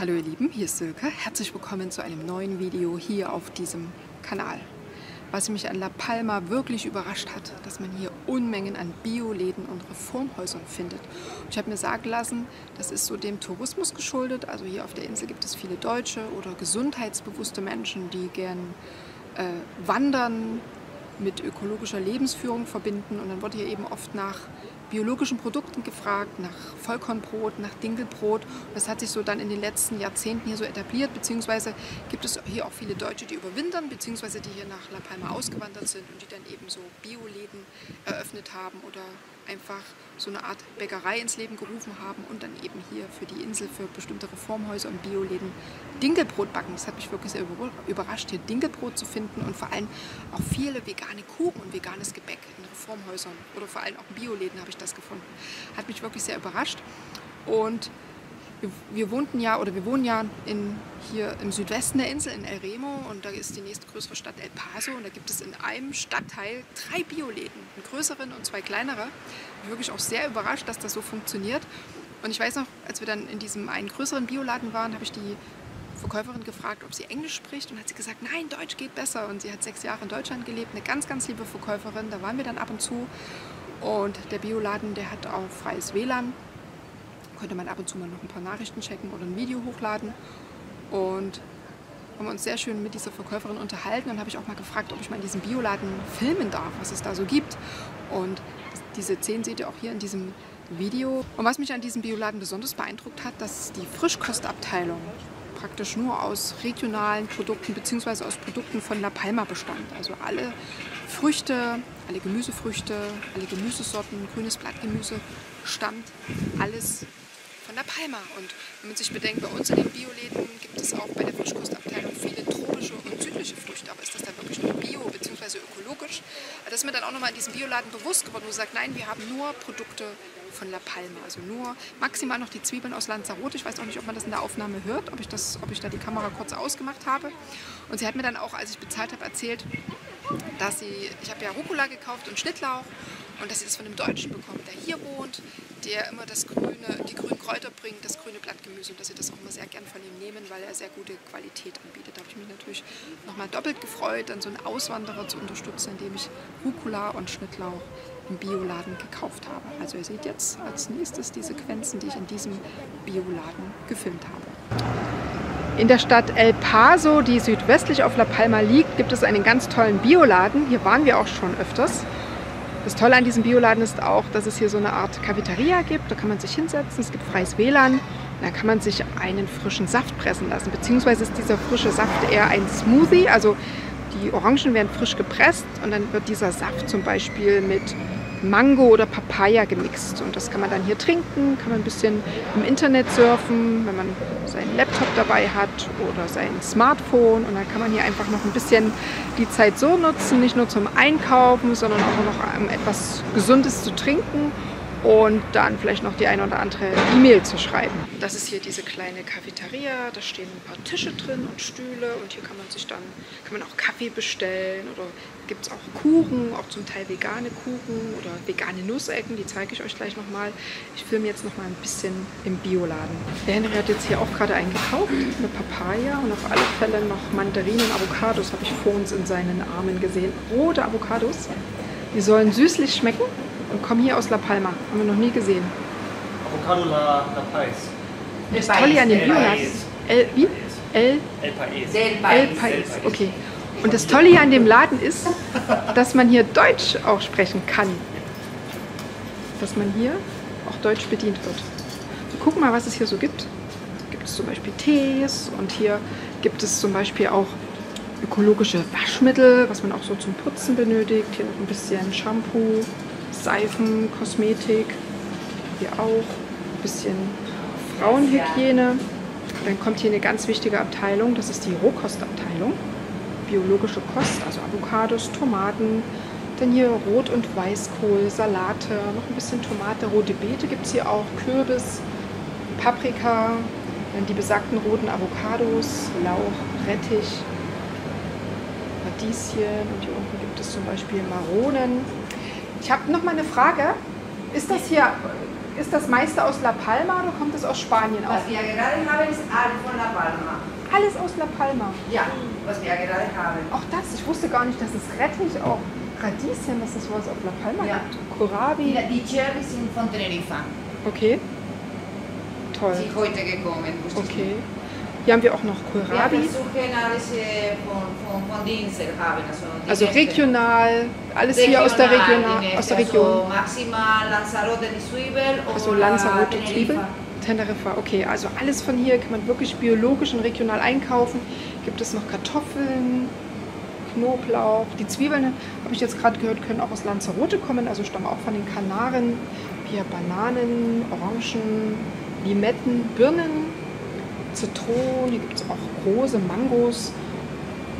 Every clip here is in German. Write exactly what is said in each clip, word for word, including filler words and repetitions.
Hallo ihr Lieben, hier ist Silke. Herzlich willkommen zu einem neuen Video hier auf diesem Kanal. Was mich an La Palma wirklich überrascht hat, dass man hier Unmengen an Bioläden und Reformhäusern findet. Und ich habe mir sagen lassen, das ist so dem Tourismus geschuldet. Also hier auf der Insel gibt es viele Deutsche oder gesundheitsbewusste Menschen, die gern äh, wandern, mit ökologischer Lebensführung verbinden. Und dann wurde hier eben oft nach biologischen Produkten gefragt, nach Vollkornbrot, nach Dinkelbrot. Das hat sich so dann in den letzten Jahrzehnten hier so etabliert, beziehungsweise gibt es hier auch viele Deutsche, die überwintern, beziehungsweise die hier nach La Palma ausgewandert sind und die dann eben so Bioläden eröffnet haben oder einfach so eine Art Bäckerei ins Leben gerufen haben und dann eben hier für die Insel, für bestimmte Reformhäuser und Bioläden Dinkelbrot backen. Das hat mich wirklich sehr überrascht, hier Dinkelbrot zu finden und vor allem auch viele vegane Kuchen und veganes Gebäck in Reformhäusern oder vor allem auch Bioläden habe ich das gefunden. Hat mich wirklich sehr überrascht. Und wir, wir wohnten ja oder wir wohnen ja in, hier im Südwesten der Insel in El Remo und da ist die nächstgrößere Stadt El Paso und da gibt es in einem Stadtteil drei Bioläden, einen größeren und zwei kleinere. Ich bin wirklich auch sehr überrascht, dass das so funktioniert. Und ich weiß noch, als wir dann in diesem einen größeren Bioladen waren, habe ich die Verkäuferin gefragt, ob sie Englisch spricht und hat sie gesagt, nein, Deutsch geht besser. Und sie hat sechs Jahre in Deutschland gelebt, eine ganz, ganz liebe Verkäuferin. Da waren wir dann ab und zu. Und der Bioladen, der hat auch freies W L A N. Könnte man ab und zu mal noch ein paar Nachrichten checken oder ein Video hochladen. Und haben uns sehr schön mit dieser Verkäuferin unterhalten. Und habe ich auch mal gefragt, ob ich mal in diesem Bioladen filmen darf, was es da so gibt. Und diese Szenen seht ihr auch hier in diesem Video. Und was mich an diesem Bioladen besonders beeindruckt hat, dass die Frischkostabteilung praktisch nur aus regionalen Produkten bzw. aus Produkten von La Palma bestand. Also alle Früchte, alle Gemüsefrüchte, alle Gemüsesorten, grünes Blattgemüse stammt alles von La Palma. Und wenn man sich bedenkt, bei uns in den Bioläden gibt es auch bei der Frischkostabteilung viele tropische und südliche Früchte. Aber ist das dann wirklich nur bio bzw. ökologisch? Das ist mir dann auch nochmal in diesem Bioladen bewusst geworden, wo sagt, nein, wir haben nur Produkte von La Palma, also nur maximal noch die Zwiebeln aus Lanzarote. Ich weiß auch nicht, ob man das in der Aufnahme hört, ob ich, das, ob ich da die Kamera kurz ausgemacht habe. Und sie hat mir dann auch, als ich bezahlt habe, erzählt, dass sie, ich habe ja Rucola gekauft und Schnittlauch und dass sie das von einem Deutschen bekommt, der hier wohnt, der immer das grüne, die grünen Kräuter bringt, das grüne Blattgemüse und dass sie das auch immer sehr gern von ihm nehmen, weil er sehr gute Qualität anbietet. Da habe ich mich natürlich nochmal doppelt gefreut, dann so einen Auswanderer zu unterstützen, indem ich Rucola und Schnittlauch im Bioladen gekauft habe. Also ihr seht jetzt als nächstes die Sequenzen, die ich in diesem Bioladen gefilmt habe. In der Stadt El Paso, die südwestlich auf La Palma liegt, gibt es einen ganz tollen Bioladen. Hier waren wir auch schon öfters. Das Tolle an diesem Bioladen ist auch, dass es hier so eine Art Cafeteria gibt. Da kann man sich hinsetzen, es gibt freies W L A N. Da kann man sich einen frischen Saft pressen lassen. Beziehungsweise ist dieser frische Saft eher ein Smoothie. Also die Orangen werden frisch gepresst und dann wird dieser Saft zum Beispiel mit Mango oder Papaya gemixt. Und das kann man dann hier trinken, kann man ein bisschen im Internet surfen, wenn man seinen Laptop dabei hat oder sein Smartphone. Und dann kann man hier einfach noch ein bisschen die Zeit so nutzen, nicht nur zum Einkaufen, sondern auch noch um etwas Gesundes zu trinken und dann vielleicht noch die eine oder andere E-Mail zu schreiben. Das ist hier diese kleine Cafeteria, da stehen ein paar Tische drin und Stühle und hier kann man sich dann, kann man auch Kaffee bestellen oder gibt es auch Kuchen, auch zum Teil vegane Kuchen oder vegane Nussecken, die zeige ich euch gleich nochmal. Ich filme jetzt nochmal ein bisschen im Bioladen. Der Henry hat jetzt hier auch gerade eingekauft, eine Papaya und auf alle Fälle noch Mandarinen und Avocados, habe ich vor uns in seinen Armen gesehen. Rote Avocados, die sollen süßlich schmecken. Und kommen hier aus La Palma. Haben wir noch nie gesehen. Avocado La, la Pais. Das Tolle an den Bioladen. El, wie? El, El País. El País. Okay. Und das Tolle hier an dem Laden ist, dass man hier Deutsch auch sprechen kann. Dass man hier auch Deutsch bedient wird. Wir gucken mal, was es hier so gibt. Gibt es zum Beispiel Tees und hier gibt es zum Beispiel auch ökologische Waschmittel, was man auch so zum Putzen benötigt. Hier noch ein bisschen Shampoo. Seifen, Kosmetik, hier auch, ein bisschen Frauenhygiene. Dann kommt hier eine ganz wichtige Abteilung, das ist die Rohkostabteilung. Biologische Kost, also Avocados, Tomaten, dann hier Rot- und Weißkohl, Salate, noch ein bisschen Tomate, rote Beete gibt es hier auch, Kürbis, Paprika, dann die besagten roten Avocados, Lauch, Rettich, Radieschen und hier unten gibt es zum Beispiel Maronen. Ich habe noch mal eine Frage. Ist das hier Ist das meiste aus La Palma oder kommt es aus Spanien? Was auf? wir gerade haben, ist alles von La Palma. Alles aus La Palma? Ja, was wir gerade haben. Auch das, ich wusste gar nicht, dass es Rettich auch Radieschen, dass es sowas auf La Palma ja. gibt. Kohlrabi. Die Cherry sind von Teneriffa. Okay. Toll. Sie sind heute gekommen. Okay. Hier haben wir auch noch Kohlrabi. Wir versuchen alles von, von, von der Insel haben. Also, die also regional, alles regional, hier aus der, Regiona, aus der Region. Also maximal Lanzarote die Zwiebel oder also Lanzarote Teneriffa. Zwiebel. Teneriffa, okay. Also alles von hier kann man wirklich biologisch und regional einkaufen. Gibt es noch Kartoffeln, Knoblauch. Die Zwiebeln, habe ich jetzt gerade gehört, können auch aus Lanzarote kommen. Also stammen auch von den Kanaren. Hier Bananen, Orangen, Limetten, Birnen. Zitronen, hier gibt es auch große Mangos,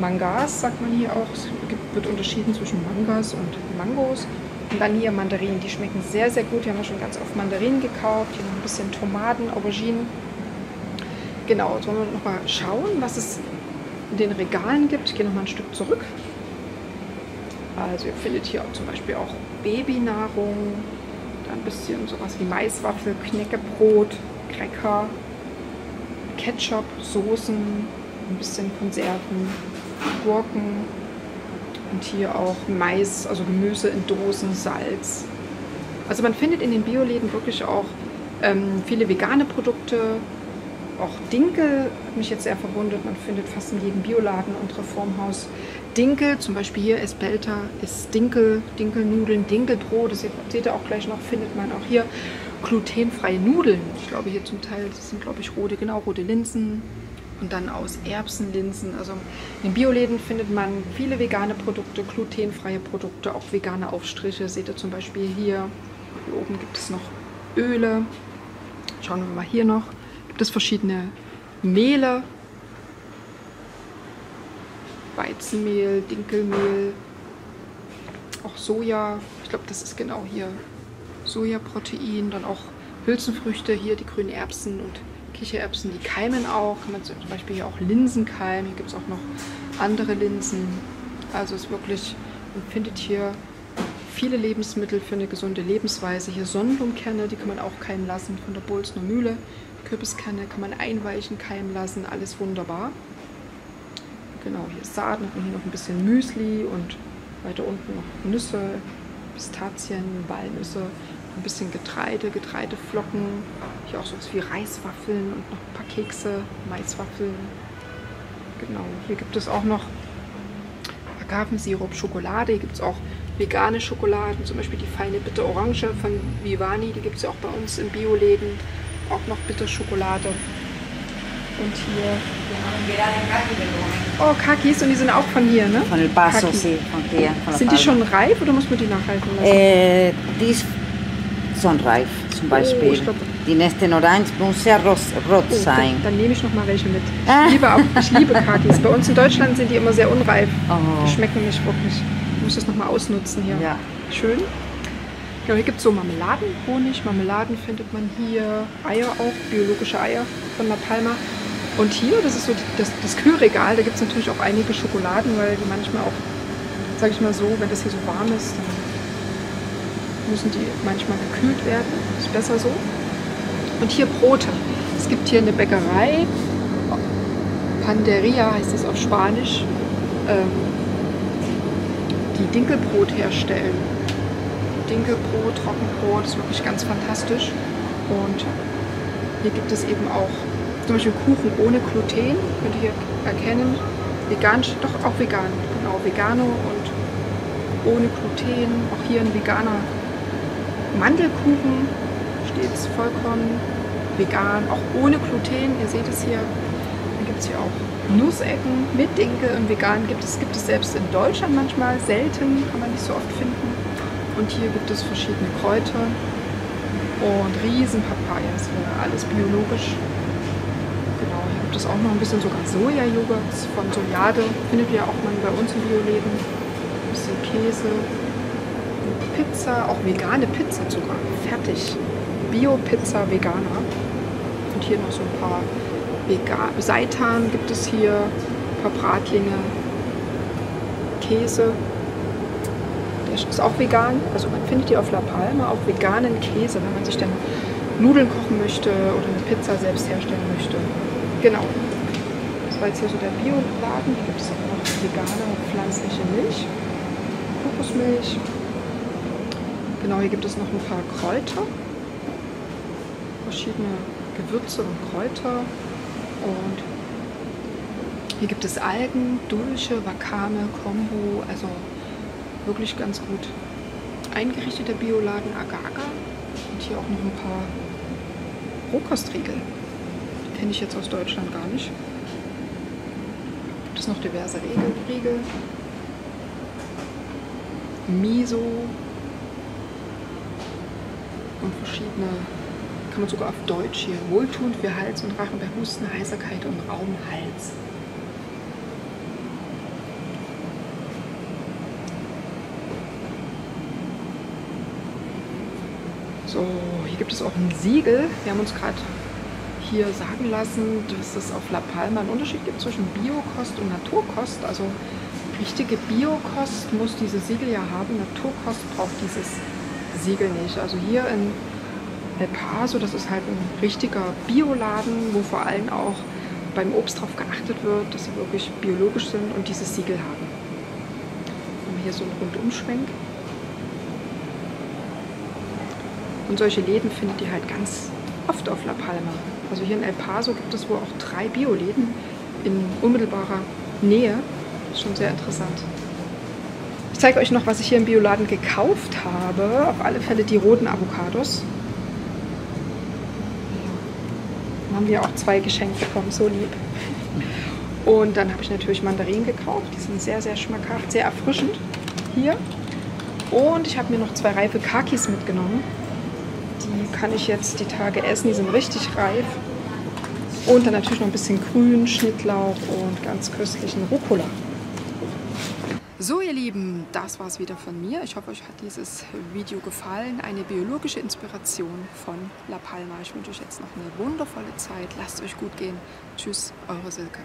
Mangas sagt man hier auch, es gibt, wird unterschieden zwischen Mangas und Mangos und dann hier Mandarinen, die schmecken sehr sehr gut, hier haben wir schon ganz oft Mandarinen gekauft, hier noch ein bisschen Tomaten, Auberginen, genau, jetzt wollen wir nochmal schauen, was es in den Regalen gibt, ich gehe nochmal ein Stück zurück, also ihr findet hier auch zum Beispiel auch Babynahrung, dann ein bisschen sowas wie Maiswaffel, Knäckebrot, Cracker, Ketchup, Soßen, ein bisschen Konserven, Gurken und hier auch Mais, also Gemüse in Dosen, Salz. Also man findet in den Bioläden wirklich auch ähm, viele vegane Produkte, auch Dinkel, hat mich jetzt sehr verwundert, man findet fast in jedem Bioladen und Reformhaus Dinkel, zum Beispiel hier Spelta ist Dinkel, Dinkelnudeln, Dinkelbrot, das seht ihr auch gleich noch, findet man auch hier. Glutenfreie Nudeln, ich glaube hier zum Teil, das sind glaube ich rote, genau, rote Linsen und dann aus Erbsenlinsen. Also in Bioläden findet man viele vegane Produkte, glutenfreie Produkte, auch vegane Aufstriche. Seht ihr zum Beispiel hier, hier oben gibt es noch Öle. Schauen wir mal hier noch, gibt es verschiedene Mehle, Weizenmehl, Dinkelmehl, auch Soja, ich glaube das ist genau hier. Sojaprotein, dann auch Hülsenfrüchte, hier die grünen Erbsen und Kichererbsen, die keimen auch. Kann man zum Beispiel hier auch Linsen keimen, hier gibt es auch noch andere Linsen. Also es ist wirklich, man findet hier viele Lebensmittel für eine gesunde Lebensweise. Hier Sonnenblumenkerne, die kann man auch keimen lassen, von der Bolzner Mühle. Kürbiskerne kann man einweichen, keimen lassen, alles wunderbar. Genau, hier ist Saaten, hat man hier noch ein bisschen Müsli und weiter unten noch Nüsse, Pistazien, Walnüsse, ein bisschen Getreide, Getreideflocken, hier auch sowas wie Reiswaffeln und noch ein paar Kekse, Maiswaffeln. Genau, hier gibt es auch noch Agavensirup, Schokolade, hier gibt es auch vegane Schokoladen, zum Beispiel die feine Bitter Orange von Vivani, die gibt es ja auch bei uns in Bioläden, auch noch Bitterschokolade. Und hier, wir haben gerade Kaki bekommen. Oh, Kakis, und die sind auch von hier, ne? Von El Paso, sí, von hier. Von sind die schon reif oder muss man die nachhalten lassen? Äh, die sind reif, zum Beispiel. Oh, die nächsten Orange muss sehr rot oh, sein. Dann, dann nehme ich noch mal welche mit. Ich liebe, auch, ich liebe Kakis. Bei uns in Deutschland sind die immer sehr unreif. Oh. Die schmecken nicht wirklich. Ich muss das noch mal ausnutzen hier. Ja. Schön. Genau, hier gibt es so Marmeladen, Honig, Marmeladen findet man hier, Eier auch, biologische Eier von La Palma. Und hier, das ist so das, das Kühlregal, da gibt es natürlich auch einige Schokoladen, weil die manchmal auch, sage ich mal so, wenn das hier so warm ist, dann müssen die manchmal gekühlt werden, ist besser so. Und hier Brote. Es gibt hier eine Bäckerei, Panderia heißt das auf Spanisch, ähm, die Dinkelbrot herstellen. Dinkelbrot, Trockenbrot, ist wirklich ganz fantastisch. Und hier gibt es eben auch zum Beispiel Kuchen ohne Gluten, könnt ihr hier erkennen, vegan, doch auch vegan, genau, Vegano und ohne Gluten, auch hier ein veganer Mandelkuchen, steht es vollkommen vegan, auch ohne Gluten, ihr seht es hier, dann gibt es hier auch Nussecken mit Dinkel und vegan gibt es, gibt es selbst in Deutschland manchmal, selten, kann man nicht so oft finden und hier gibt es verschiedene Kräuter und Riesenpapayas, alles biologisch. Das auch noch ein bisschen sogar Soja-Joghurt von Sojade, findet ihr auch mal bei uns im Bioläden. Ein bisschen Käse, Pizza, auch vegane Pizza sogar, fertig. Bio-Pizza veganer. Und hier noch so ein paar vegan Seitan gibt es hier, ein paar Bratlinge, Käse. Der fantastisch. Ist auch vegan, also man findet hier auf La Palma auch veganen Käse, wenn man sich dann Nudeln kochen möchte oder eine Pizza selbst herstellen möchte. Genau. Das war jetzt hier so der Bioladen. Hier gibt es auch noch vegane und pflanzliche Milch. Kokosmilch. Genau, hier gibt es noch ein paar Kräuter. Verschiedene Gewürze und Kräuter. Und hier gibt es Algen, Dulse, Wakame, Kombu, also wirklich ganz gut eingerichteter Bioladen, Agaga und hier auch noch ein paar Rohkostriegel. Die kenne ich jetzt aus Deutschland gar nicht. Gibt es noch diverse Riegel, Miso und verschiedene, kann man sogar auf Deutsch hier, wohltuend für Hals und Rachen bei Husten, Heiserkeit und Raumhals. So, hier gibt es auch ein Siegel. Wir haben uns gerade hier sagen lassen, dass es auf La Palma einen Unterschied gibt zwischen Biokost und Naturkost. Also richtige Biokost muss dieses Siegel ja haben, Naturkost braucht dieses Siegel nicht. Also hier in El Paso, das ist halt ein richtiger Bioladen, wo vor allem auch beim Obst darauf geachtet wird, dass sie wirklich biologisch sind und dieses Siegel haben. Wir haben hier so einen Rundumschwenk. Und solche Läden findet ihr halt ganz oft auf La Palma. Also hier in El Paso gibt es wohl auch drei Bioläden in unmittelbarer Nähe. Ist schon sehr interessant. Ich zeige euch noch, was ich hier im Bioladen gekauft habe. Auf alle Fälle die roten Avocados. Dann haben wir auch zwei geschenkt bekommen, so lieb. Und dann habe ich natürlich Mandarinen gekauft. Die sind sehr, sehr schmackhaft, sehr erfrischend hier. Und ich habe mir noch zwei reife Kakis mitgenommen. Die kann ich jetzt die Tage essen, die sind richtig reif. Und dann natürlich noch ein bisschen Grün, Schnittlauch und ganz köstlichen Rucola. So ihr Lieben, das war es wieder von mir. Ich hoffe, euch hat dieses Video gefallen. Eine biologische Inspiration von La Palma. Ich wünsche euch jetzt noch eine wundervolle Zeit. Lasst es euch gut gehen. Tschüss, eure Silke.